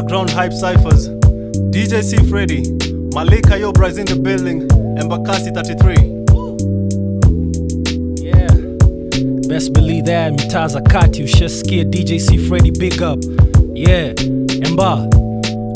Underground Hype Cyphers. DJ C-Freddy, Malika Yobra is in the building, Embakasi 33. Best believe that, Mitaza Kati, Ushaskia, DJ C-Freddy, big up. Yeah, Mba,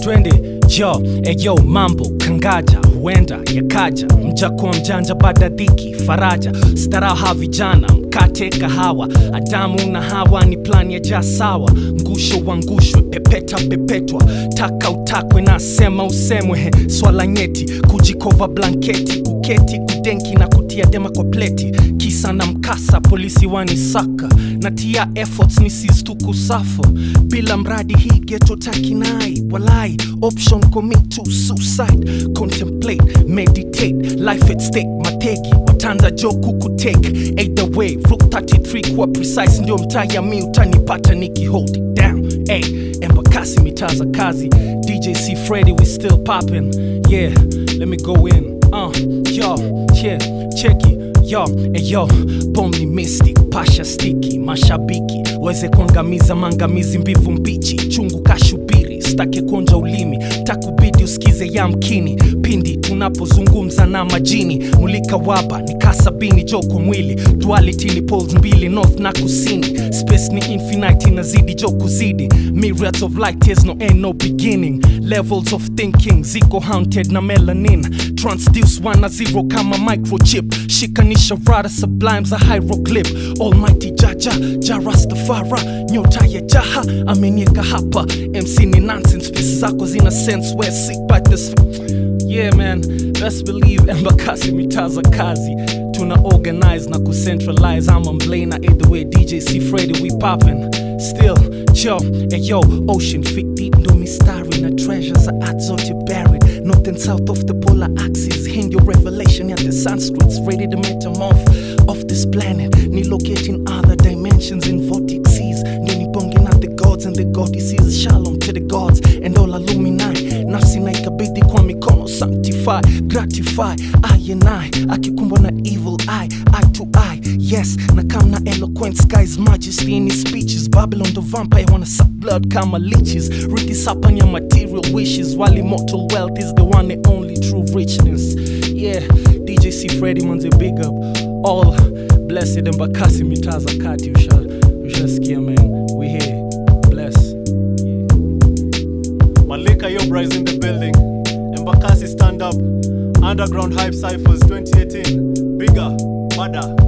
twende, jo, eyo, mambo, kangaja, huenda, yakaja. Mja kwa mjanja, badadiki, faraja, staraha vijana, mkate kahawa. Adamu na hawa ni plani ya jasawa, mgusho wangushwe, pepeta pepetwa. Taka utakwe na sema usemwe, swala nyeti, kujikova blanketi, kuketi, kudenki na kutia dema kwa pleti. Kisa na mkasa, polisi wanisaka, natia efforts nisistuku suffer. Bila mradi hii geto takinai, walai, option commit to suicide. Contemplate, meditate, life at stake, mateki, watanda joku kutake. Either way, Rook 33 kuwa precise, ndio mtaya mi utanipata niki hold it down. Ay, Embakasi mitaza kazi, DJ C-Freddy we still poppin'. Yeah, let me go in, yo, yeah, check it. Yo, eyo, bomni mystic, pasha sticky, mashabiki weze kuangamiza mangamizi mbivu mbichi. Chungu kashubiri, stake konja ulimi, takubidi usikize ya mkini. Pindi tunapozungumza na majini, mulika waba ni kasabini, joko mwili, duality ni poles mbili, north na kusini. Space ni infinite inazidi joku zidi, myriads of light, there's no end, no beginning. Levels of thinking, ziko haunted na melanin, transduce 1 na 0 kama microchip. Shikanisha rada sublimes a hieroglyph, almighty jaja, jarastafara, nyota ya jaha, amenieka hapa, MC ni nonsense, pieces zako zina sense, we're sick by this. Yeah man, best believe Embakasi mitaza kazi, tuna organize na kucentralize. I'm on blame na either way, DJ C-Freddy we poppin'. Still, yo, ayo, ocean feet deep, no mystery na treasures are at zote buried. North and south of the polar axis, Hindu revelation at the Sanskrit's ready to metamorph of this planet. Ni locating other dimensions in vortices, nini bonging at the gods and the goddesses. Shalom to the gods and all illuminati, nafsi na ikabidi kwa mikono sanctify, gratify, I and I, akikumbwa na evil eye to eye. Yes, nakamna eloquent skies, majesty in his speeches. Babylon the vampire wanna suck blood kama leeches, rikisapanya material wishes, while immortal wealth is the one and only true richness. Yeah, DJ C-Freddy manze big up, all blessed Embakasi mitaza kati, ushaskia man, we here, bless. Yeah. Malika Yobra is in the building, Embakasi stand up, Underground Hype Cyphers 2018, bigger, badder.